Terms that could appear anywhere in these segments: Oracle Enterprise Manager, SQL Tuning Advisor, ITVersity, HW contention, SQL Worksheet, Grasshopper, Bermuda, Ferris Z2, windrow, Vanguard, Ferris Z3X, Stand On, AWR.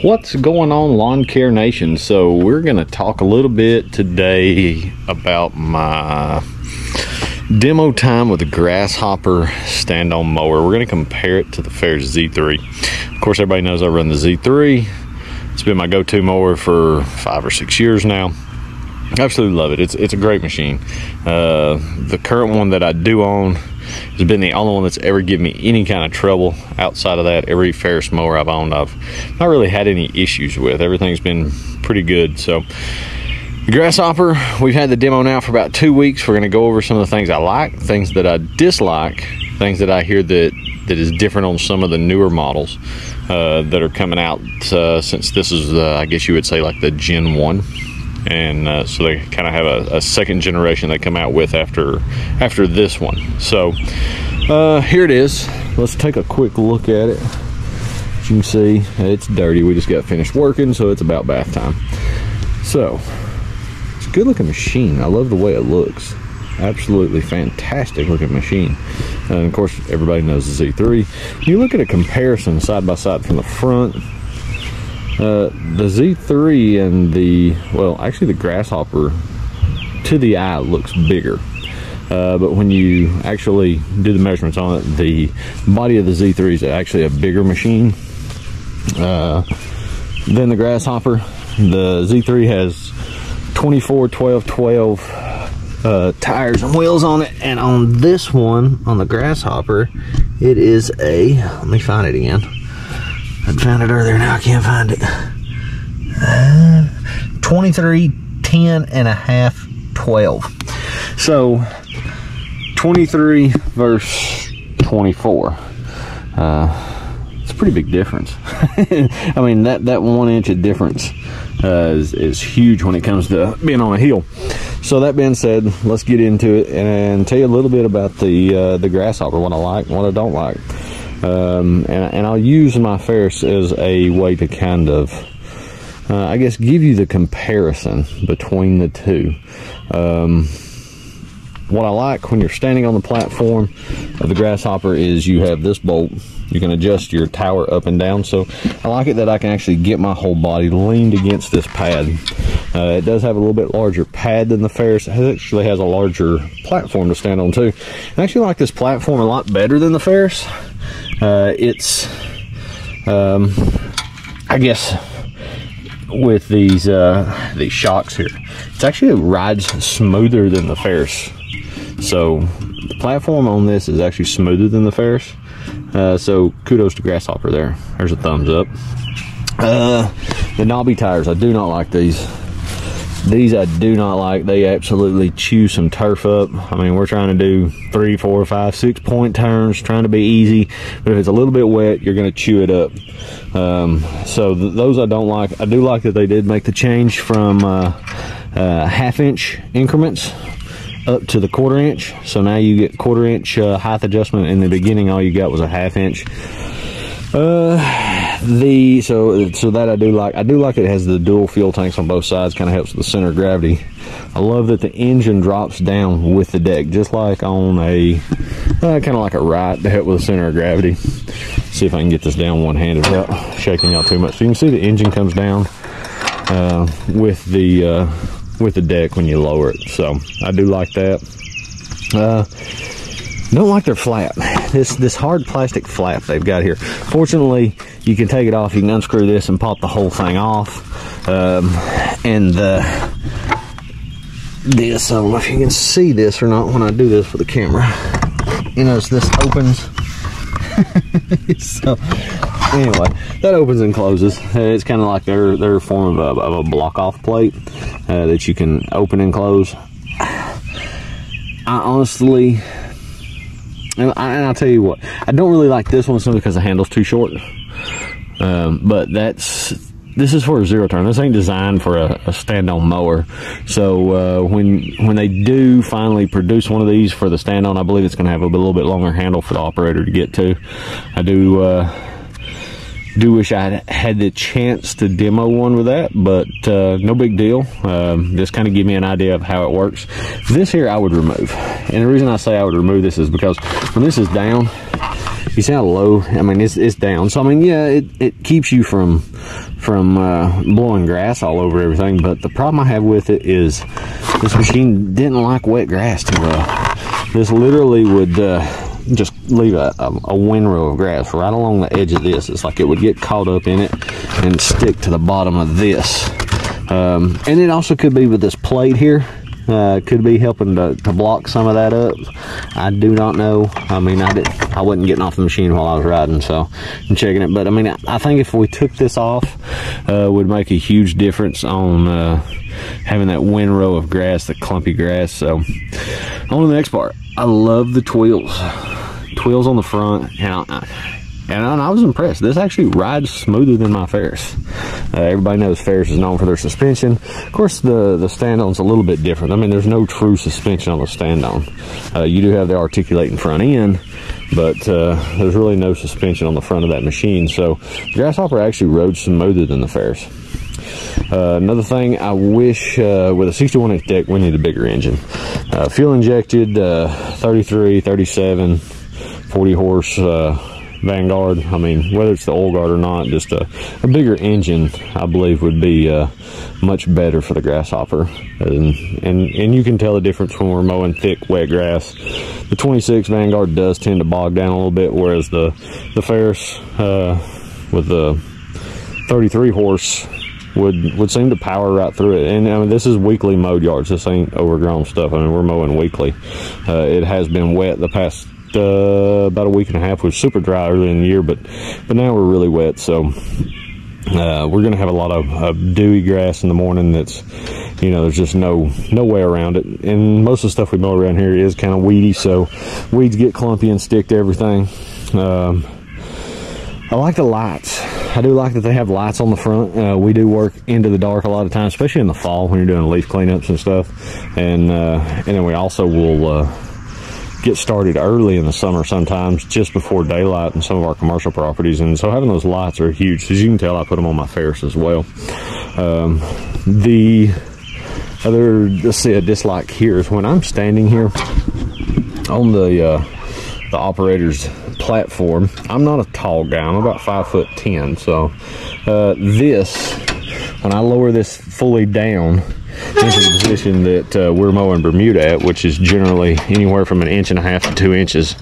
What's going on, Lawn Care Nation? So we're gonna talk a little bit today about my demo time with the Grasshopper stand-on mower. We're gonna compare it to the Ferris Z3. Of course, everybody knows I run the Z3. It's been my go-to mower for 5 or 6 years now. Absolutely love it. It's a great machine. The current one that I do own has been the only one that's ever given me any kind of trouble. Outside of that, every Ferris mower I've owned, I've not really had any issues with. Everything's been pretty good. So the Grasshopper, we've had the demo now for about 2 weeks. We're going to go over some of the things I like, things that I dislike, things that I hear that is different on some of the newer models that are coming out since this is, I guess you would say, like the Gen 1. And so they kind of have a second generation they come out with after this one. So here it is. Let's take a quick look at it. As you can see, it's dirty. We just got finished working, so it's about bath time. So it's a good looking machine. I love the way it looks. Absolutely fantastic looking machine. And of course, everybody knows the Z3. You look at a comparison side by side from the front. The Z3 and actually the Grasshopper to the eye looks bigger, but when you actually do the measurements on it, the body of the Z3 is actually a bigger machine than the Grasshopper. The Z3 has 24, 12, 12 tires and wheels on it, and on this one, on the Grasshopper, it is let me find it again. I found it earlier, now I can't find it. 23, 10 and a half, 12. So 23 versus 24. It's a pretty big difference. I mean, that 1 inch of difference is huge when it comes to being on a hill. So that being said, let's get into it and tell you a little bit about the Grasshopper, what I like, what I don't like. And I'll use my Ferris as a way to kind of, I guess, give you the comparison between the two. What I like when you're standing on the platform of the Grasshopper is you have this bolt. You can adjust your tower up and down. So I like it that I can actually get my whole body leaned against this pad. It does have a little bit larger pad than the Ferris. It actually has a larger platform to stand on too. I actually like this platform a lot better than the Ferris. It's, I guess, with these shocks here, it actually rides smoother than the Ferris. So the platform on this is actually smoother than the Ferris. So kudos to Grasshopper there. There's a thumbs up. The knobby tires, I do not like these. These I do not like. They absolutely chew some turf up. I mean, we're trying to do 3, 4, 5, 6 point turns, trying to be easy. But if it's a little bit wet, you're going to chew it up. So those I don't like. I do like that they did make the change from 1/2 inch increments up to the 1/4 inch. So now you get 1/4 inch height adjustment. In the beginning, all you got was a 1/2 inch. So that I do like. I do like it has the dual fuel tanks on both sides. Kind of helps with the center of gravity. I love that the engine drops down with the deck, just like on a kind of like a right, to help with the center of gravity. Let's see if I can get this down one-handed without shaking out too much. So you can see the engine comes down with the deck when you lower it. So I do like that. Don't like their flap. This hard plastic flap they've got here. Fortunately, you can take it off. You can unscrew this and pop the whole thing off. And this, I don't know if you can see this or not when I do this for the camera. You notice this opens. So anyway, that opens and closes. It's kind of like their form of a block off plate that you can open and close. And I'll tell you what, I don't really like this one simply because the handle's too short. But this is for a zero turn. This ain't designed for a stand-on mower. So when they do finally produce one of these for the stand-on, I believe it's going to have a little bit longer handle for the operator to get to. I do wish I had the chance to demo one with that, but no big deal. Just kind of give me an idea of how it works. This here I would remove. And the reason I say I would remove this is because when this is down, You see how low? I mean, it's down. So I mean, yeah, it keeps you from blowing grass all over everything. But the problem I have with it is this machine didn't like wet grass too well. This literally would just leave a windrow of grass right along the edge of this. It's like it would get caught up in it and stick to the bottom of this. And it also could be with this plate here. Could be helping to block some of that up. I do not know. I mean, I wasn't getting off the machine while I was riding, so I'm checking it. But I mean, I think if we took this off, would make a huge difference on having that windrow of grass, the clumpy grass. So on to the next part. I love the twills on the front, and I was impressed. This actually rides smoother than my Ferris. Everybody knows Ferris is known for their suspension. Of course, the stand-on's a little bit different. I mean, there's no true suspension on the stand-on. You do have the articulating front end, but there's really no suspension on the front of that machine. So the Grasshopper actually rode smoother than the Ferris. Another thing, I wish with a 61-inch deck, we need a bigger engine. Fuel injected, 33, 37, 40 horse, Vanguard. I mean, whether it's the oil guard or not, just a bigger engine, I believe, would be much better for the Grasshopper. And you can tell the difference when we're mowing thick, wet grass. The 26 Vanguard does tend to bog down a little bit, whereas the Ferris with the 33 horse would seem to power right through it. And I mean, this is weekly mowed yards. This ain't overgrown stuff. I mean, we're mowing weekly. It has been wet the past about a week and a half. It was super dry early in the year, but now we're really wet, so we're gonna have a lot of dewy grass in the morning. That's, you know, there's just no way around it. And most of the stuff we mow around here is kind of weedy, so weeds get clumpy and stick to everything. I like the lights. I do like that they have lights on the front. We do work into the dark a lot of times, especially in the fall when you're doing leaf cleanups and stuff. And then we also will get started early in the summer sometimes, just before daylight, in some of our commercial properties. And so having those lights are huge. As you can tell, I put them on my Ferris as well. The other, let's see, a dislike here is when I'm standing here on the operator's platform. I'm not a tall guy. I'm about 5'10", so this, when I lower this fully down into the position that we're mowing Bermuda at, which is generally anywhere from 1.5 inches to 2 inches.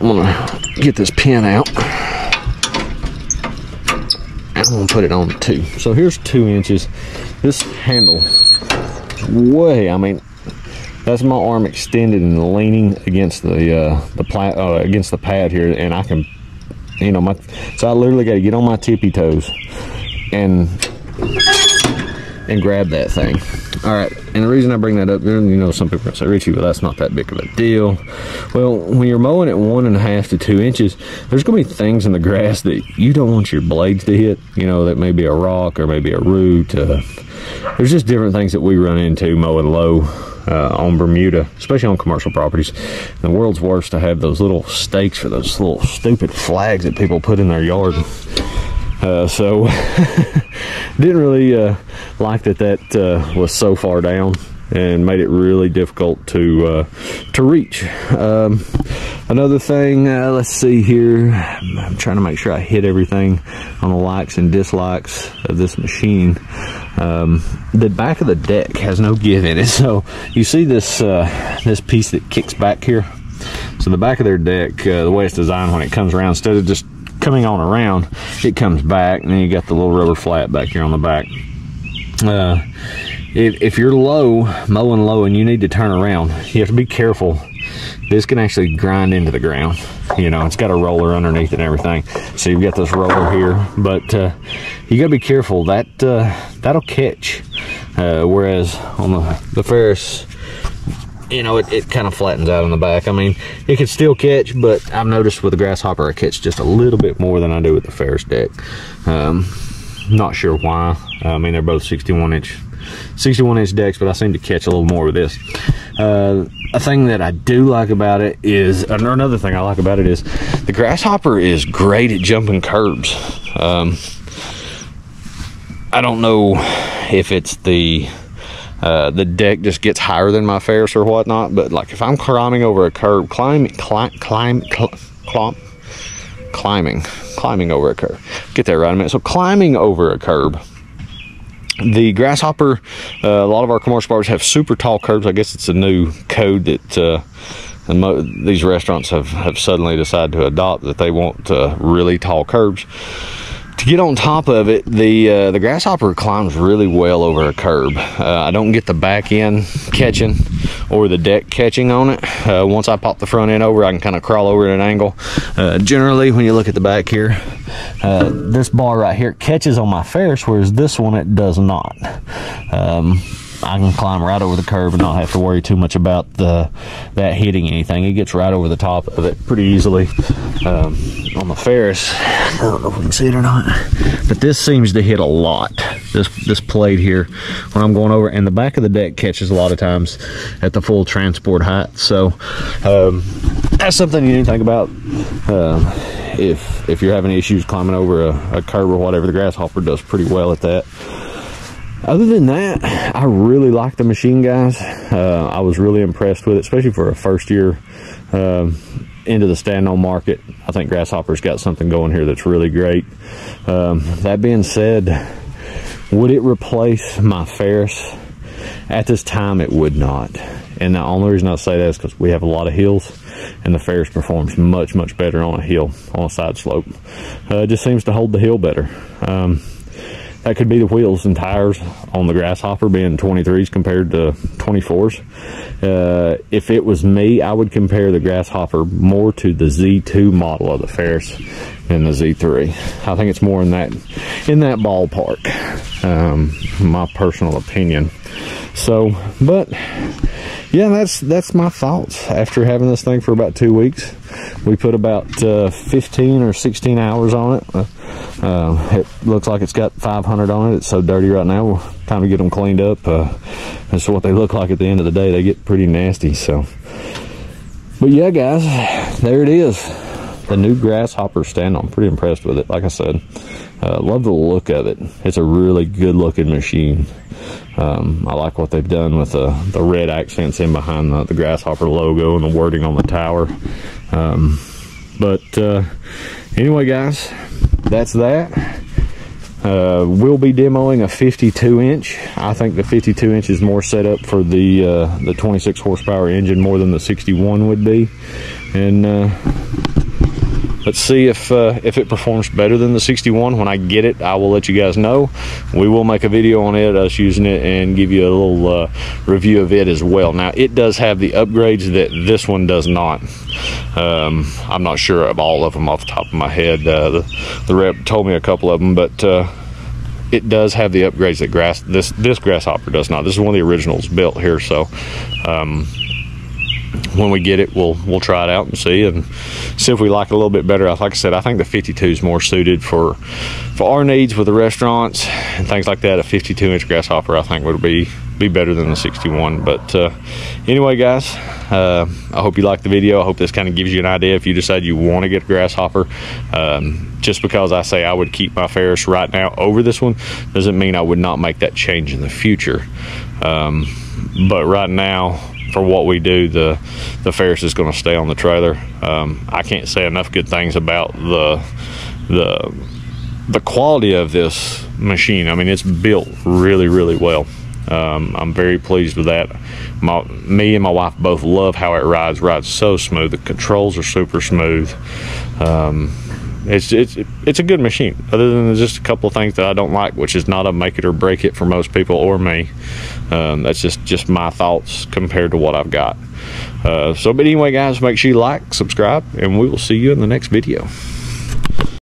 I'm gonna get this pin out. I'm gonna put it on 2. So here's 2 inches. This handle is way, I mean, that's my arm extended and leaning against against the pad here, and I can, you know, so I literally got to get on my tippy toes and grab that thing. All right, and the reason I bring that up, you know, some people say, Richie, but that's not that big of a deal. Well, when you're mowing at 1.5 to 2 inches, there's gonna be things in the grass that you don't want your blades to hit. You know, that may be a rock or maybe a root. There's just different things that we run into mowing low on Bermuda, especially on commercial properties. The world's worst to have those little stakes for those little stupid flags that people put in their yard. So didn't really like that was so far down and made it really difficult to reach. Another thing, let's see here. I'm trying to make sure I hit everything on the likes and dislikes of this machine. The back of the deck has no give in it. So you see this piece that kicks back here. So the back of their deck, the way it's designed, when it comes around, instead of just coming on around, it comes back, and then you got the little rubber flat back here on the back. If you're low, mowing low, and you need to turn around, you have to be careful. This can actually grind into the ground. You know, it's got a roller underneath and everything, so you've got this roller here, but you gotta be careful. That'll catch, whereas on the Ferris, you know, it kind of flattens out on the back. I mean, it can still catch, but I've noticed with the Grasshopper, I catch just a little bit more than I do with the Ferris deck. Not sure why. I mean, they're both 61-inch decks, but I seem to catch a little more with this. A thing that I do like about it is, or another thing I like about it is, the Grasshopper is great at jumping curbs. I don't know if it's the deck just gets higher than my Ferris or whatnot, but like if I'm climbing over a curb, climbing over a curb. Get there right in a minute. So climbing over a curb. The Grasshopper, a lot of our commercial bars have super tall curbs. I guess it's a new code that these restaurants have suddenly decided to adopt, that they want really tall curbs. To get on top of it, the Grasshopper climbs really well over a curb. I don't get the back end catching or the deck catching on it. Once I pop the front end over, I can kind of crawl over at an angle. Generally, when you look at the back here, this bar right here catches on my Ferris, whereas this one, it does not. I can climb right over the curb and not have to worry too much about that hitting anything. It gets right over the top of it pretty easily. On the Ferris, I don't know if we can see it or not, but this seems to hit a lot. This plate here, when I'm going over, and the back of the deck catches a lot of times at the full transport height. So that's something you need to think about. If you're having issues climbing over a curb or whatever, the Grasshopper does pretty well at that. Other than that, I really like the machine, guys. I was really impressed with it, especially for a first year into the stand-on market. I think Grasshopper's got something going here that's really great. That being said, would it replace my Ferris? At this time, it would not. And the only reason I say that is because we have a lot of hills, and the Ferris performs much, much better on a hill, on a side slope. It just seems to hold the hill better. That could be the wheels and tires on the Grasshopper being 23s compared to 24s. If it was me, I would compare the Grasshopper more to the Z2 model of the Ferris than the Z3. I think it's more in that ballpark, my personal opinion. So, but yeah, that's my thoughts after having this thing for about 2 weeks. We put about 15 or 16 hours on it. It looks like it's got 500 on it. It's so dirty right now. Well, time to get them cleaned up. That's what they look like at the end of the day. They get pretty nasty. So, but yeah, guys, there it is. The new Grasshopper stand. I'm pretty impressed with it. Like I said, love the look of it. It's a really good looking machine. I like what they've done with the red accents in behind the Grasshopper logo and the wording on the tower. Anyway, guys, that's that. We'll be demoing a 52-inch. I think the 52-inch is more set up for the 26 horsepower engine more than the 61 would be, and let's see if it performs better than the 61. When I get it, I will let you guys know. We will make a video on it, us using it, and give you a little review of it as well. Now, it does have the upgrades that this one does not. I'm not sure of all of them off the top of my head. The rep told me a couple of them, but it does have the upgrades that this Grasshopper does not. This is one of the originals built here, so... when we get it, we'll try it out and see if we like it a little bit better. Like I said, I think the 52 is more suited for our needs with the restaurants and things like that. A 52-inch Grasshopper, I think, would be better than the 61. But anyway, guys, I hope you liked the video. I hope this kind of gives you an idea if you decide you want to get a Grasshopper. Just because I say I would keep my Ferris right now over this one doesn't mean I would not make that change in the future. But right now, for what we do, the Ferris is going to stay on the trailer. I can't say enough good things about the quality of this machine. I mean, it's built really, really well. I'm very pleased with that. Me and my wife both love how it rides so smooth. The controls are super smooth. It's a good machine, other than just a couple of things that I don't like, which is not a make it or break it for most people or me. That's just my thoughts compared to what I've got. But anyway, guys, make sure you like, subscribe, and we will see you in the next video.